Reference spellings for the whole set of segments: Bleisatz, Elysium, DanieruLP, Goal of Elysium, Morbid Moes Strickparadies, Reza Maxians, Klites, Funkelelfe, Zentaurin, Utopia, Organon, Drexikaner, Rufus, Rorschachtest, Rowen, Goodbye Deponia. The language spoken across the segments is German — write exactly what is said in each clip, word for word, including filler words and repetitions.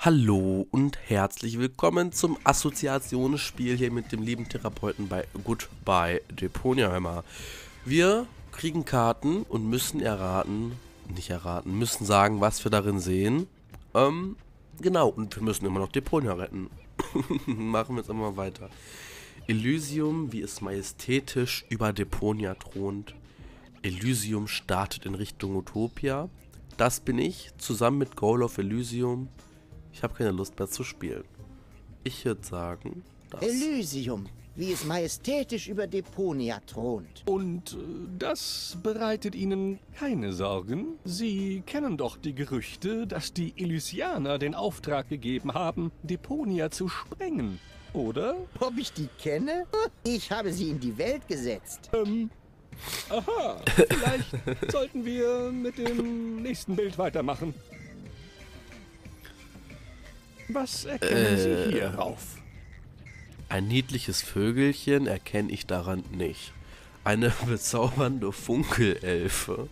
Hallo und herzlich willkommen zum Assoziationsspiel hier mit dem lieben Therapeuten bei Goodbye Deponia. Hör mal. Wir kriegen Karten und müssen erraten, nicht erraten, müssen sagen, was wir darin sehen. Ähm, genau, und wir müssen immer noch Deponia retten. Machen wir jetzt immer mal weiter. Elysium, wie es majestätisch über Deponia thront. Elysium startet in Richtung Utopia. Das bin ich, zusammen mit Goal of Elysium. Ich habe keine Lust mehr zu spielen. Ich würde sagen, das... Elysium, wie es majestätisch über Deponia thront. Und das bereitet Ihnen keine Sorgen? Sie kennen doch die Gerüchte, dass die Elysianer den Auftrag gegeben haben, Deponia zu sprengen, oder? Ob ich die kenne? Ich habe sie in die Welt gesetzt. Ähm... Aha, vielleicht sollten wir mit dem nächsten Bild weitermachen. Was erkennen äh, Sie hierauf? Ein niedliches Vögelchen erkenne ich daran nicht. Eine bezaubernde Funkelelfe.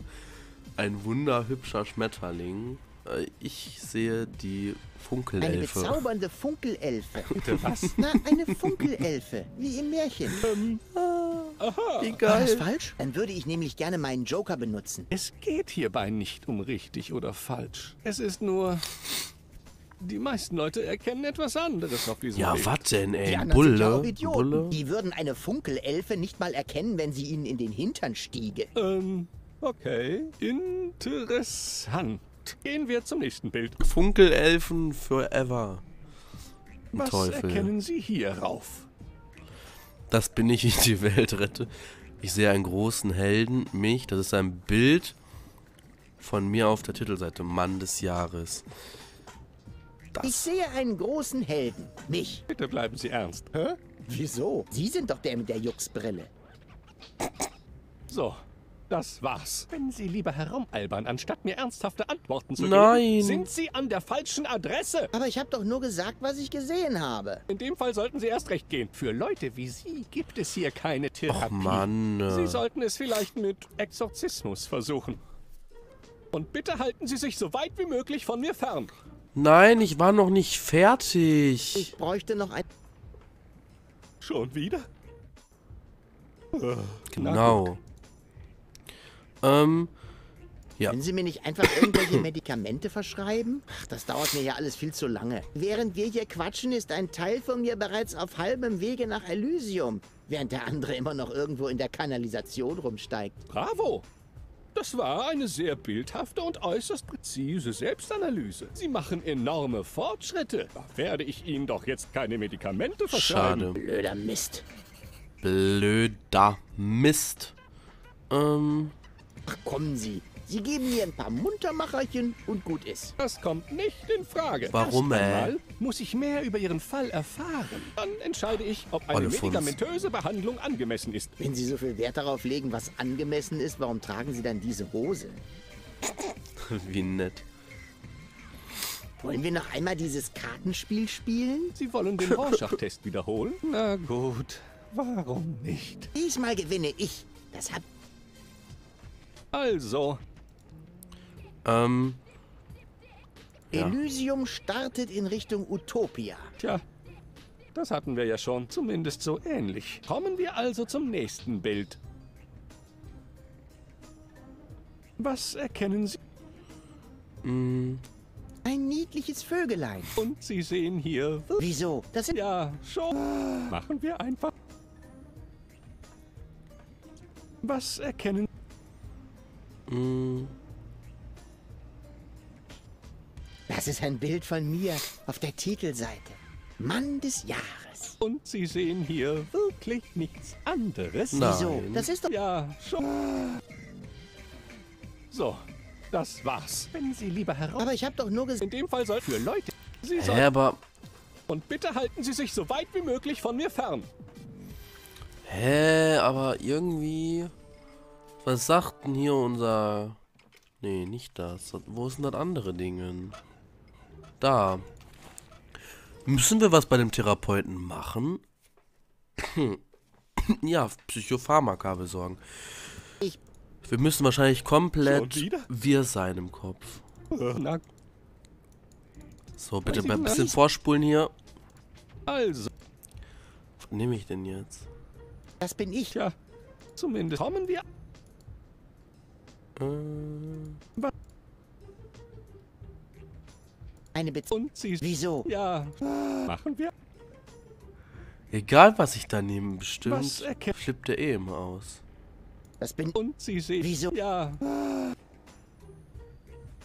Ein wunderhübscher Schmetterling. Ich sehe die Funkelelfe. Eine bezaubernde Funkelelfe. Bitte was? Na, eine Funkelelfe, wie im Märchen. Ähm, aha. Egal. War das falsch? Dann würde ich nämlich gerne meinen Joker benutzen. Es geht hierbei nicht um richtig oder falsch. Es ist nur... Die meisten Leute erkennen etwas anderes auf diesem Ja, was denn, ey? Die Bulle? Bulle? Die würden eine Funkelelfe nicht mal erkennen, wenn sie ihnen in den Hintern stiege. Ähm, okay. Interessant. Gehen wir zum nächsten Bild. Funkelelfen forever. Was Teufel. Erkennen Sie hierauf? Das bin ich, ich die Welt rette. Ich sehe einen großen Helden, mich. Das ist ein Bild von mir auf der Titelseite. Mann des Jahres. Das. Ich sehe einen großen Helden, mich. Bitte bleiben Sie ernst. Hä? Wieso? Sie sind doch der mit der Juxbrille. So, das war's. Wenn Sie lieber herumalbern, anstatt mir ernsthafte Antworten zu geben, Nein. sind Sie an der falschen Adresse. Aber ich habe doch nur gesagt, was ich gesehen habe. In dem Fall sollten Sie erst recht gehen. Für Leute wie Sie gibt es hier keine Therapie. Och Mann. Sie sollten es vielleicht mit Exorzismus versuchen. Und bitte halten Sie sich so weit wie möglich von mir fern. Nein, ich war noch nicht fertig. Ich bräuchte noch ein... Schon wieder? Genau. Ähm, ja. Können Sie mir nicht einfach irgendwelche Medikamente verschreiben? Ach, das dauert mir ja alles viel zu lange. Während wir hier quatschen, ist ein Teil von mir bereits auf halbem Wege nach Elysium, während der andere immer noch irgendwo in der Kanalisation rumsteigt. Bravo! Das war eine sehr bildhafte und äußerst präzise Selbstanalyse. Sie machen enorme Fortschritte. Da werde ich Ihnen doch jetzt keine Medikamente verschreiben. Schade. Blöder Mist. Blöder Mist. Ähm. Ach, kommen Sie. Sie geben mir ein paar Muntermacherchen und gut ist. Das kommt nicht in Frage. Warum, ey? Erstmal muss ich mehr über Ihren Fall erfahren. Dann entscheide ich, ob eine medikamentöse Behandlung angemessen ist. Wenn Sie so viel Wert darauf legen, was angemessen ist, warum tragen Sie dann diese Hose? Wie nett. Wollen wir noch einmal dieses Kartenspiel spielen? Sie wollen den Rorschachtest wiederholen? Na gut, warum nicht? Diesmal gewinne ich. Das hat... Also... Ähm. Ja. Elysium startet in Richtung Utopia. Tja, das hatten wir ja schon. Zumindest so ähnlich. Kommen wir also zum nächsten Bild. Was erkennen Sie? Mm. Ein niedliches Vögelein. Und Sie sehen hier... Wieso? Das sind... Ja, schon. Ah. Machen wir einfach... Was erkennen Sie? Mm. Das ist ein Bild von mir auf der Titelseite. Mann des Jahres. Und Sie sehen hier wirklich nichts anderes. Nein. Wieso? Das ist doch... Ja, schon. So, das war's. Wenn Sie lieber heraus... Aber ich habe doch nur gesagt... In dem Fall soll für Leute... Sie sollen... Hä, aber... Und bitte halten Sie sich so weit wie möglich von mir fern. Hä, aber irgendwie... Was sagt denn hier unser... Nee, nicht das. Wo sind das andere Dinge? Da. Müssen wir was bei dem Therapeuten machen? Ja, Psychopharmaka besorgen. Wir müssen wahrscheinlich komplett wir sein im Kopf. So, bitte ein bisschen vorspulen hier. Also. Was nehme ich denn jetzt? Das bin ich. Ja, zumindest kommen wir. Äh. Eine Beziehung. Wieso? Ja, machen wir. Egal, was ich da nehme, bestimmt flippt er eh immer aus. Das bin und sie sehen. Wieso? Ja.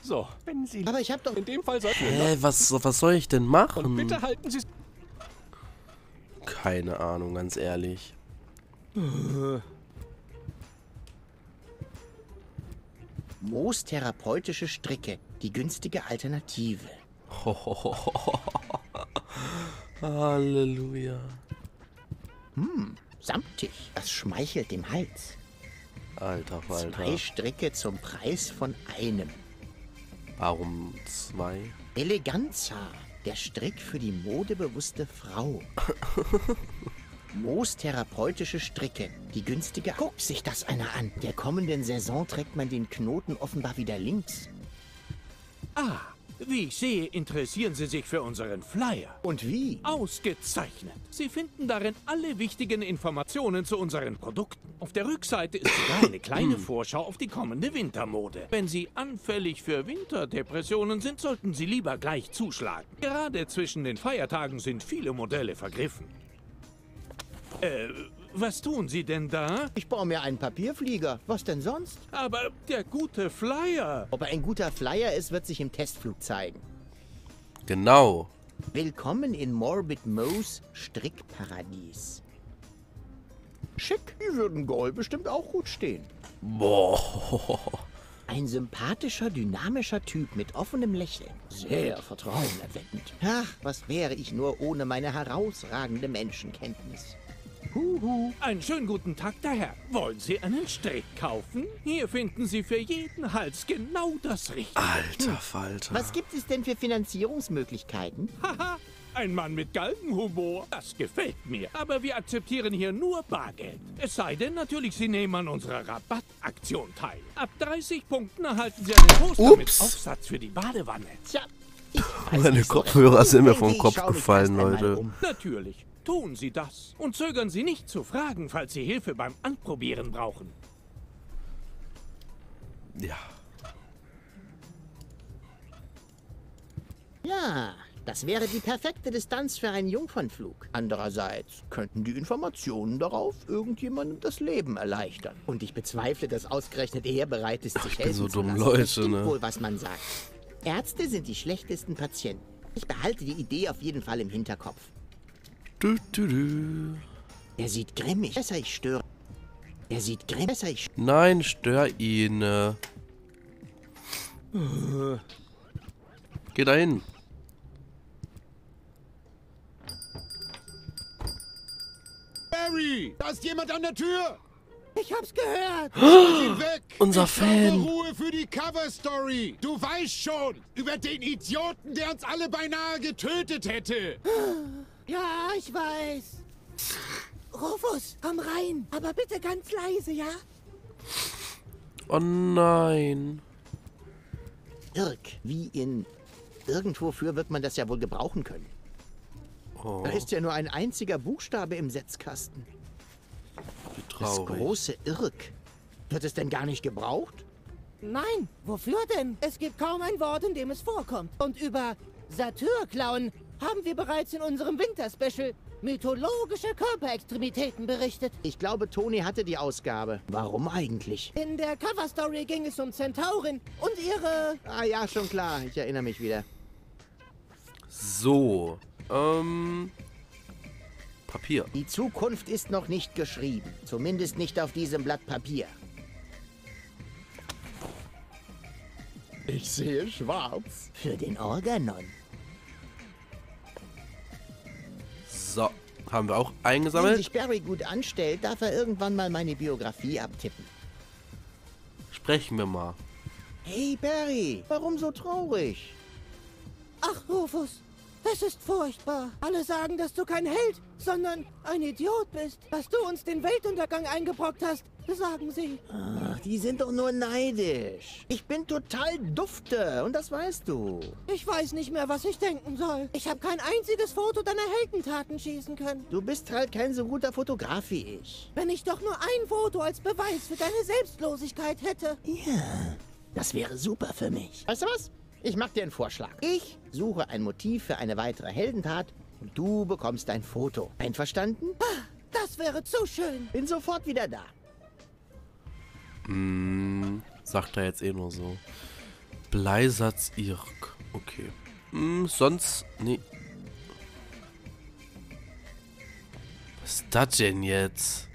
So, wenn sie. Aber ich hab doch in dem Fall sollten wir. Hey, was, was soll ich denn machen? Und bitte halten Sie. Keine Ahnung, ganz ehrlich. Moostherapeutische Stricke, die günstige Alternative. Halleluja. Hm, samtig. Das schmeichelt dem Hals. Alter, Alter. Zwei Stricke zum Preis von einem. Warum zwei? Eleganza, der Strick für die modebewusste Frau. Moostherapeutische Stricke, die günstige... Guck sich das einer an. Der kommenden Saison trägt man den Knoten offenbar wieder links. Ah, wie ich sehe, interessieren Sie sich für unseren Flyer. Und wie? Ausgezeichnet. Sie finden darin alle wichtigen Informationen zu unseren Produkten. Auf der Rückseite ist sogar eine kleine Vorschau auf die kommende Wintermode. Wenn Sie anfällig für Winterdepressionen sind, sollten Sie lieber gleich zuschlagen. Gerade zwischen den Feiertagen sind viele Modelle vergriffen. Äh, was tun Sie denn da? Ich baue mir einen Papierflieger. Was denn sonst? Aber der gute Flyer. Ob er ein guter Flyer ist, wird sich im Testflug zeigen. Genau. Willkommen in Morbid Moes Strickparadies. Schick, die würden Goal bestimmt auch gut stehen. Boah. Ein sympathischer, dynamischer Typ mit offenem Lächeln. Sehr vertrauenerweckend. Ach, was wäre ich nur ohne meine herausragende Menschenkenntnis. Huhu. Einen schönen guten Tag, der Herr. Wollen Sie einen Strick kaufen? Hier finden Sie für jeden Hals genau das Richtige. Alter Falter. Was gibt es denn für Finanzierungsmöglichkeiten? Haha, ein Mann mit Galgenhumor. Das gefällt mir. Aber wir akzeptieren hier nur Bargeld. Es sei denn, natürlich, Sie nehmen an unserer Rabattaktion teil. Ab dreißig Punkten erhalten Sie einen Poster mit Aufsatz für die Badewanne. Tja. Meine Kopfhörer sind mir vom Kopf gefallen, Leute. Um. Natürlich. Tun Sie das und zögern Sie nicht zu fragen, falls Sie Hilfe beim Anprobieren brauchen. Ja. Ja, das wäre die perfekte Distanz für einen Jungfernflug. Andererseits könnten die Informationen darauf irgendjemandem das Leben erleichtern. Und ich bezweifle, dass ausgerechnet er bereit ist, sich helfen zu lassen. Ich bin so dumm, Leute, ne? Das stimmt wohl, was man sagt. Ärzte sind die schlechtesten Patienten. Ich behalte die Idee auf jeden Fall im Hinterkopf. Du, du, du. Der sieht grimmig. Besser ich störe. Der sieht grimmig. Besser ich störe. Nein, stör ihn. Uh. Geh dahin. Barry, da ist jemand an der Tür. Ich hab's gehört. Oh, weg. Unser ich Fan. Ruhe für die Cover-Story. Du weißt schon, über den Idioten, der uns alle beinahe getötet hätte. Ja, ich weiß. Rufus, komm rein. Aber bitte ganz leise, ja? Oh nein. Irk, wie in... Irgendwofür wird man das ja wohl gebrauchen können. Oh. Da ist ja nur ein einziger Buchstabe im Setzkasten. Wie traurig. Das große Irk. Wird es denn gar nicht gebraucht? Nein, wofür denn? Es gibt kaum ein Wort, in dem es vorkommt. Und über Satyrklauen... haben wir bereits in unserem Winterspecial mythologische Körperextremitäten berichtet. Ich glaube, Toni hatte die Ausgabe. Warum eigentlich? In der Coverstory ging es um Zentaurin und ihre... Ah ja, schon klar. Ich erinnere mich wieder. So. Ähm... Papier. Die Zukunft ist noch nicht geschrieben. Zumindest nicht auf diesem Blatt Papier. Ich sehe schwarz. Für den Organon. So, haben wir auch eingesammelt. Wenn sich Barry gut anstellt, darf er irgendwann mal meine Biografie abtippen. Sprechen wir mal. Hey Barry, warum so traurig? Ach Rufus, das ist furchtbar. Alle sagen, dass du kein Held, sondern ein Idiot bist. Dass du uns den Weltuntergang eingebrockt hast, sagen sie. Ach, die sind doch nur neidisch. Ich bin total dufte und das weißt du. Ich weiß nicht mehr, was ich denken soll. Ich habe kein einziges Foto deiner Heldentaten schießen können. Du bist halt kein so guter Fotograf wie ich. Wenn ich doch nur ein Foto als Beweis für deine Selbstlosigkeit hätte. Ja, das wäre super für mich. Weißt du was? Ich mache dir einen Vorschlag. Ich suche ein Motiv für eine weitere Heldentat und du bekommst ein Foto. Einverstanden? Ah, das wäre zu schön. Bin sofort wieder da. Mm, sagt er jetzt eh nur so. Bleisatz Irk. Okay. Mm, sonst... Nee. Was ist das denn jetzt?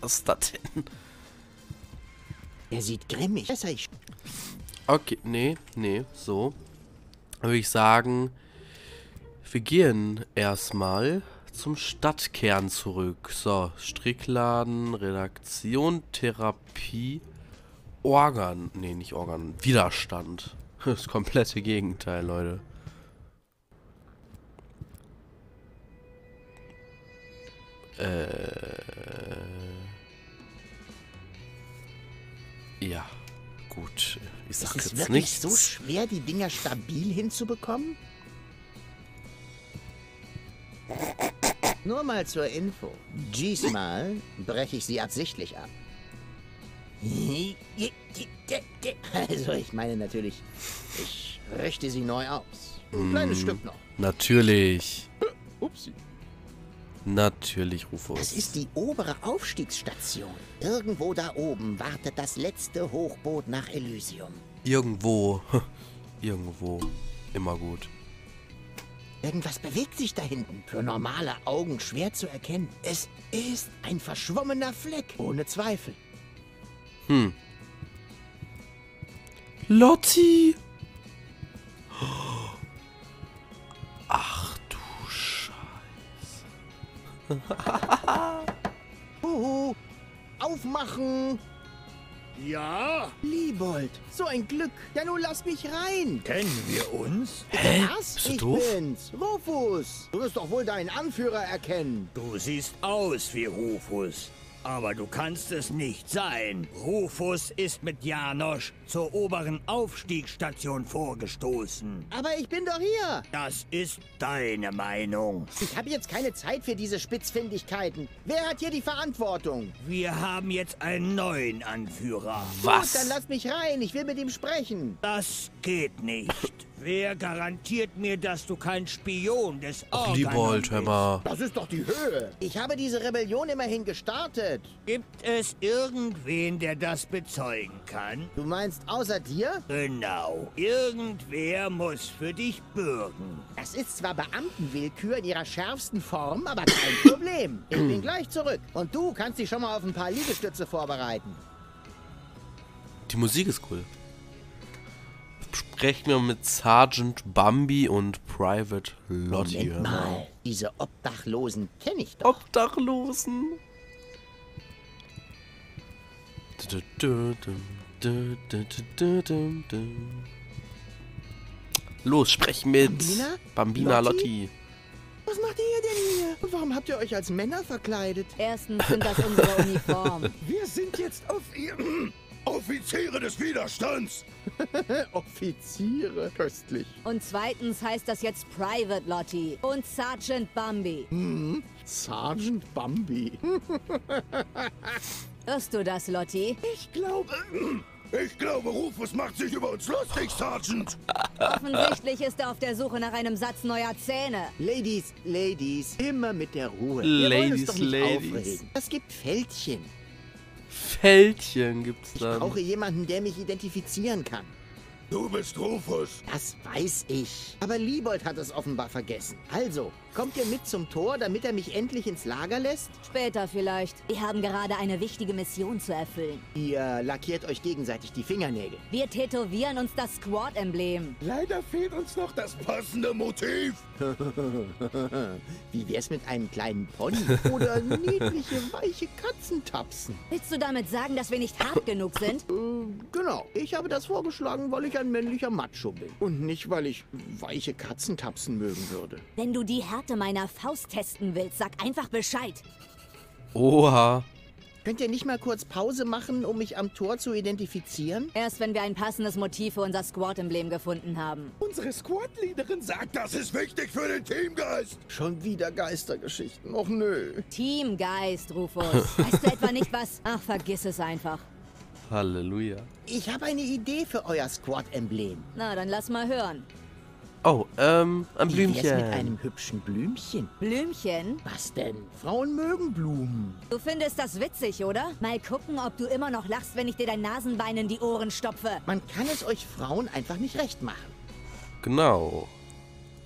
Was ist das denn? Er sieht grimmig. Okay, nee, nee, so. Dann würde ich sagen, wir gehen erstmal zum Stadtkern zurück. So, Strickladen, Redaktion, Therapie, Organ. Nee, nicht Organ, Widerstand. Das komplette Gegenteil, Leute. Äh... Ja, gut. Ich sag jetzt nichts. Ist es wirklich so schwer, die Dinger stabil hinzubekommen? Nur mal zur Info. Diesmal breche ich sie absichtlich ab. Also, ich meine natürlich, ich richte sie neu aus. Ein kleines mm, Stück noch. Natürlich. Upsi. Natürlich, Rufus. Das ist die obere Aufstiegsstation. Irgendwo da oben wartet das letzte Hochboot nach Elysium. Irgendwo. Irgendwo. Immer gut. Irgendwas bewegt sich da hinten. Für normale Augen schwer zu erkennen. Es ist ein verschwommener Fleck. Ohne Zweifel. Hm. Lotti! Ach. Uhu, aufmachen! Ja? Liebold, so ein Glück. Ja, nun lass mich rein. Kennen wir uns? Hä? Was? Bist du ich doof? Bin's, Rufus. Du wirst doch wohl deinen Anführer erkennen. Du siehst aus wie Rufus, aber du kannst es nicht sein. Rufus ist mit Janosch zur oberen Aufstiegsstation vorgestoßen. Aber ich bin doch hier. Das ist deine Meinung. Ich habe jetzt keine Zeit für diese Spitzfindigkeiten. Wer hat hier die Verantwortung? Wir haben jetzt einen neuen Anführer. Was? Gut, dann lass mich rein. Ich will mit ihm sprechen. Das geht nicht. Wer garantiert mir, dass du kein Spion des Organon bist? Ach, Liebold, hör mal. Das ist doch die Höhe. Ich habe diese Rebellion immerhin gestartet. Gibt es irgendwen, der das bezeugen kann? Du meinst außer dir? Genau. Irgendwer muss für dich bürgen. Das ist zwar Beamtenwillkür in ihrer schärfsten Form, aber kein Problem. Ich bin gleich zurück. Und du kannst dich schon mal auf ein paar Liegestütze vorbereiten. Die Musik ist cool. Sprechen wir mit Sergeant Bambi und Private Lottie. Moment mal, diese Obdachlosen kenne ich doch. Obdachlosen? Los, sprech mit Bambina, Bambina Lottie. Lottie. Was macht ihr denn hier? Und warum habt ihr euch als Männer verkleidet? Erstens sind das unsere Uniformen. Wir sind jetzt auf ihr... Offiziere des Widerstands! Offiziere, köstlich. Und zweitens heißt das jetzt Private Lottie und Sergeant Bambi. Hm, Sergeant Bambi. Hörst du das, Lottie? Ich glaube... Ich glaube, Rufus macht sich über uns lustig, Sergeant. Offensichtlich ist er auf der Suche nach einem Satz neuer Zähne. Ladies, Ladies, immer mit der Ruhe. Wir Ladies, wollen uns doch nicht Ladies. Aufregen. Es gibt Fältchen. Fältchen gibt's da. Ich brauche jemanden, der mich identifizieren kann. Du bist Rufus. Das weiß ich. Aber Liebold hat es offenbar vergessen. Also, kommt ihr mit zum Tor, damit er mich endlich ins Lager lässt? Später vielleicht. Wir haben gerade eine wichtige Mission zu erfüllen. Ihr lackiert euch gegenseitig die Fingernägel. Wir tätowieren uns das Squad-Emblem. Leider fehlt uns noch das passende Motiv. Wie wär's mit einem kleinen Pony oder niedliche, weiche Katzentapsen? Willst du damit sagen, dass wir nicht hart genug sind? Genau. Ich habe das vorgeschlagen, weil ich ein männlicher Macho bin. Und nicht, weil ich weiche Katzentapsen mögen würde. Wenn du die Herzen Härte meiner Faust testen willst, sag einfach Bescheid. Oha. Könnt ihr nicht mal kurz Pause machen, um mich am Tor zu identifizieren? Erst wenn wir ein passendes Motiv für unser Squad-Emblem gefunden haben. Unsere Squad-Leaderin sagt, das ist wichtig für den Teamgeist. Schon wieder Geistergeschichten. Och nö. Teamgeist, Rufus. Weißt du etwa nicht was? Ach, vergiss es einfach. Halleluja. Ich habe eine Idee für euer Squad-Emblem. Na, dann lass mal hören. Oh, ähm, ein Blümchen. Wie wär's mit einem hübschen Blümchen? Blümchen? Was denn? Frauen mögen Blumen. Du findest das witzig, oder? Mal gucken, ob du immer noch lachst, wenn ich dir dein Nasenbein in die Ohren stopfe. Man kann es euch Frauen einfach nicht recht machen. Genau.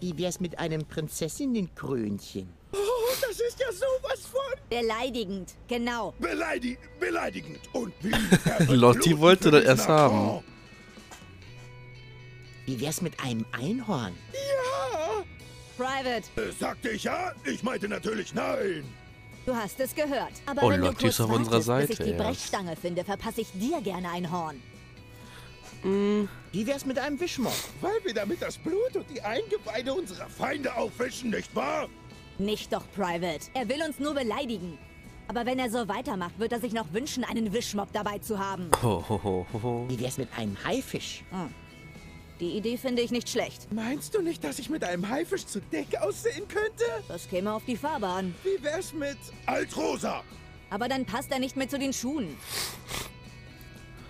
Wie wär's mit einem Prinzessinnenkrönchen? Oh, das ist ja sowas von... Beleidigend, genau. Beleidi beleidigend. Und wie... Lotti wollte das erst haben. Wie wär's mit einem Einhorn? Ja! Private! Das sagte ich ja, ich meinte natürlich nein! Du hast es gehört, aber oh, wenn Lotti du kurz auf unserer Seite, bis ich die Brechstange finde, verpasse ich dir gerne ein Horn. Mm. Wie wär's mit einem Wischmopp? Weil wir damit das Blut und die Eingeweide unserer Feinde aufwischen, nicht wahr? Nicht doch, Private. Er will uns nur beleidigen. Aber wenn er so weitermacht, wird er sich noch wünschen, einen Wischmopp dabei zu haben. Ho, ho, ho, ho. Wie wär's mit einem Haifisch? Hm. Die Idee finde ich nicht schlecht. Meinst du nicht, dass ich mit einem Haifisch zu dick aussehen könnte? Das käme auf die Farbe an. Wie wär's mit Altrosa? Aber dann passt er nicht mehr zu den Schuhen.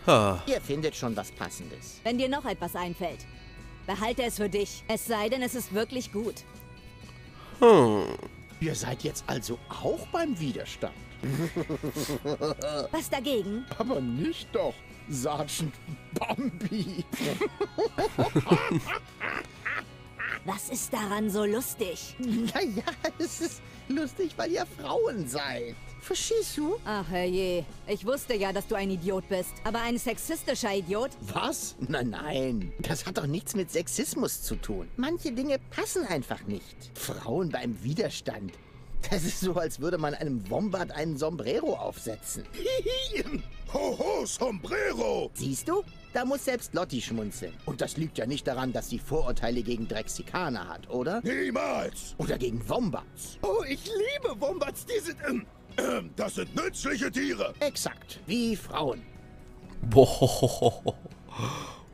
Ha. Ihr findet schon was Passendes. Wenn dir noch etwas einfällt, behalte es für dich. Es sei denn, es ist wirklich gut. Hm. Ihr seid jetzt also auch beim Widerstand. Was dagegen? Aber nicht doch, Sergeant Bambi. Was ist daran so lustig? Naja, es ist lustig, weil ihr Frauen seid. Verstehst du? Ach herrje, ich wusste ja, dass du ein Idiot bist. Aber ein sexistischer Idiot? Was? Nein, nein. Das hat doch nichts mit Sexismus zu tun. Manche Dinge passen einfach nicht. Frauen beim Widerstand. Das ist so, als würde man einem Wombat einen Sombrero aufsetzen. Hoho, Sombrero! Siehst du? Da muss selbst Lotti schmunzeln. Und das liegt ja nicht daran, dass sie Vorurteile gegen Drexikaner hat, oder? Niemals! Oder gegen Wombats. Oh, ich liebe Wombats. Die sind... Ähm, äh, das sind nützliche Tiere. Exakt. Wie Frauen. Boah.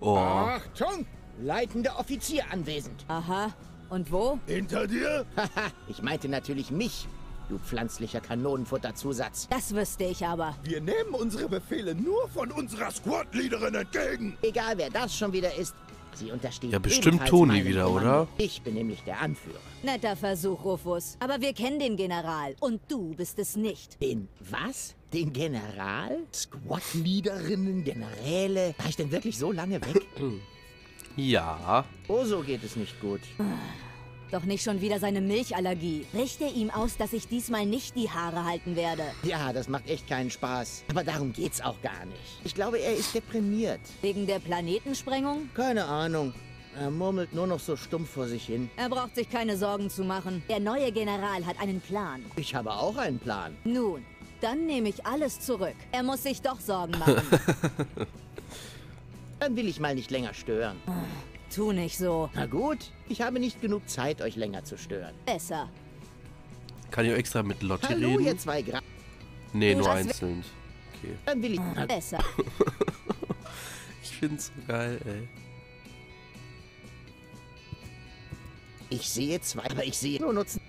Oh. Achtung! Leitender Offizier anwesend. Aha. Und wo? Hinter dir? Haha, ich meinte natürlich mich, du pflanzlicher Kanonenfutterzusatz. Das wüsste ich aber. Wir nehmen unsere Befehle nur von unserer Squad-Leaderin entgegen. Egal, wer das schon wieder ist, sie untersteht. Ja, bestimmt Toni wieder, oder? Ich bin nämlich der Anführer. Netter Versuch, Rufus. Aber wir kennen den General und du bist es nicht. Den was? Den General? Squad-Leaderinnen, Generäle? War ich denn wirklich so lange weg? Ja. Oh, so geht es nicht gut. Doch nicht schon wieder seine Milchallergie. Richte ihm aus, dass ich diesmal nicht die Haare halten werde. Ja, das macht echt keinen Spaß. Aber darum geht's auch gar nicht. Ich glaube, er ist deprimiert. Wegen der Planetensprengung? Keine Ahnung. Er murmelt nur noch so stumpf vor sich hin. Er braucht sich keine Sorgen zu machen. Der neue General hat einen Plan. Ich habe auch einen Plan. Nun, dann nehme ich alles zurück. Er muss sich doch Sorgen machen. Dann will ich mal nicht länger stören. Tu nicht so. Na gut, ich habe nicht genug Zeit, euch länger zu stören. Besser. Kann ich auch extra mit Lotti Hallo, reden? Ihr zwei Gra nee, du nur einzeln. Okay. Dann will ich... Besser. Ich find's so geil, ey. Ich sehe zwei, aber ich sehe nur Nutzen.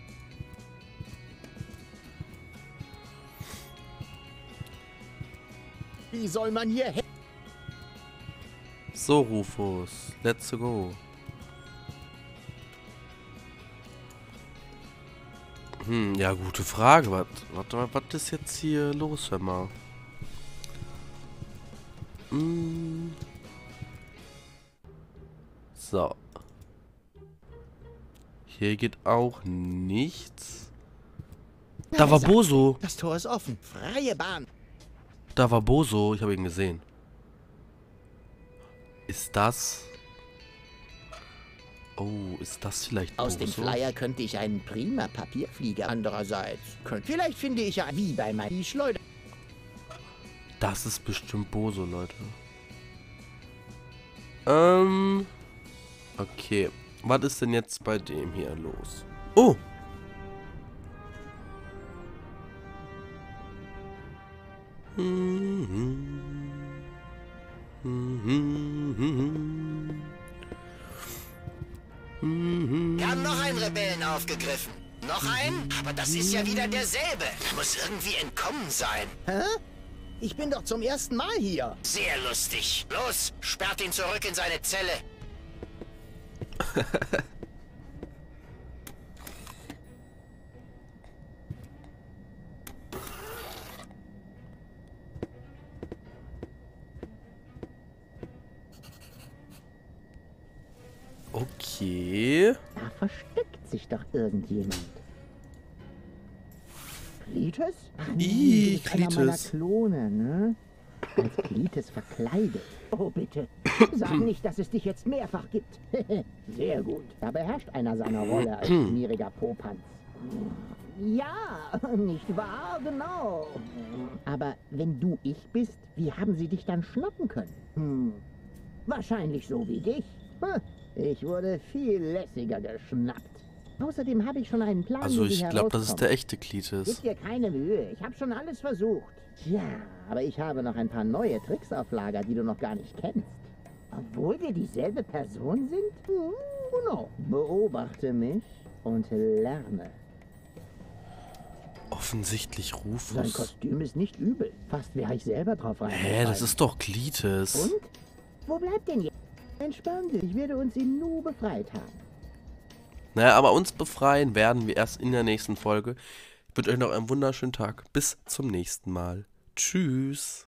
Wie soll man hier... So, Rufus, let's go. Hm, ja, gute Frage. Warte, warte mal, was ist jetzt hier los, hör mal? Hm. So. Hier geht auch nichts. Da war Boso. Das Tor ist offen. Freie Bahn. Da war Boso. Ich habe ihn gesehen. Ist das... Oh, ist das vielleicht... Aus dem Flyer könnte ich einen prima Papierflieger. Andererseits könnte... Vielleicht finde ich ja wie bei meinen Schleuder... Das ist bestimmt Boso, Leute. Ähm... Okay. Was ist denn jetzt bei dem hier los? Oh! Wir haben noch einen Rebellen aufgegriffen. Noch einen? Aber das ist ja wieder derselbe. Muss irgendwie entkommen sein. Hä? Ich bin doch zum ersten Mal hier. Sehr lustig. Los, sperrt ihn zurück in seine Zelle. Okay. Da versteckt sich doch irgendjemand. Klites? Ih, Klites. Klone, ne? Als Klites verkleidet. Oh, bitte. Sag nicht, dass es dich jetzt mehrfach gibt. Sehr gut. Da beherrscht einer seine Rolle als schmieriger Popanz. Ja, nicht wahr? Genau. Aber wenn du ich bist, wie haben sie dich dann schnappen können? Hm. Wahrscheinlich so wie dich. Hm. Ich wurde viel lässiger geschnappt. Außerdem habe ich schon einen Plan. Also ich glaube, das ist der echte Klites. Gib dir keine Mühe, ich habe schon alles versucht. Ja, aber ich habe noch ein paar neue Tricks auf Lager, die du noch gar nicht kennst. Obwohl wir dieselbe Person sind? Hm, genau. Beobachte mich und lerne. Offensichtlich Rufus. Sein Kostüm ist nicht übel. Fast wäre ich selber drauf rein. Hä, das ist doch Klites. Und? Wo bleibt denn jetzt? Entspann dich, ich werde uns ihn nur befreit haben. Naja, aber uns befreien werden wir erst in der nächsten Folge. Ich wünsche euch noch einen wunderschönen Tag. Bis zum nächsten Mal. Tschüss.